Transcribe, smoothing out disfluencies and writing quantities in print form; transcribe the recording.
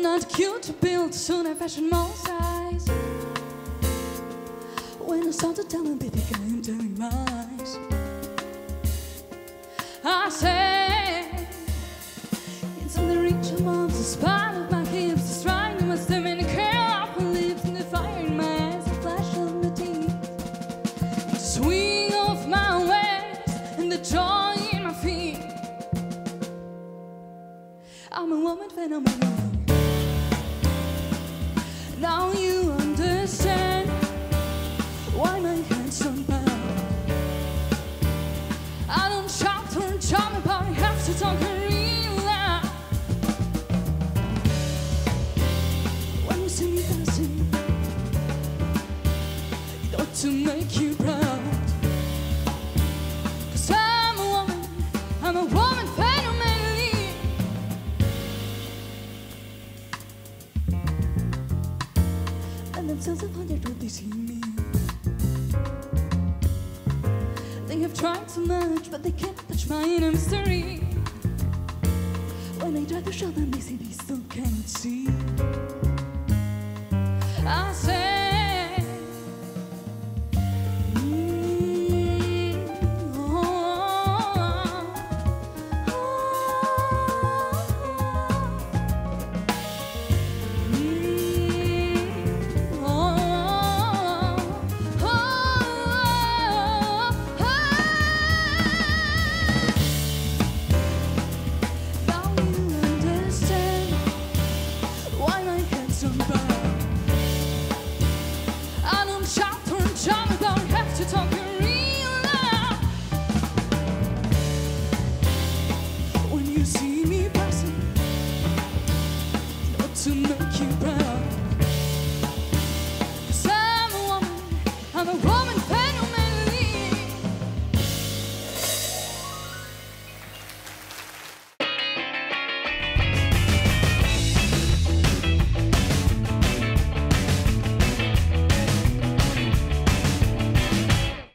I'm not cute to build, soon I fashion my size. When I start to tell my baby girl I'm telling lies, I say it's in the reach of my arms, the spine of my hips, the stride in my stomach, the curl of my lips, and the fire in my eyes, the flash of my teeth, the swing of my waves, and the joy in my feet. I'm a woman phenomenon. Now you understand why my hands don't bow. I don't shout or charm, but I have to talk real loud. When you see me dancing, it ought to make you proud. 'Cause I'm a woman phenomenally. Themselves upon their truth, they see me. They have tried so much, but they can't touch my inner mystery. When I try to show them, they say they still can't see. I say to make you proud.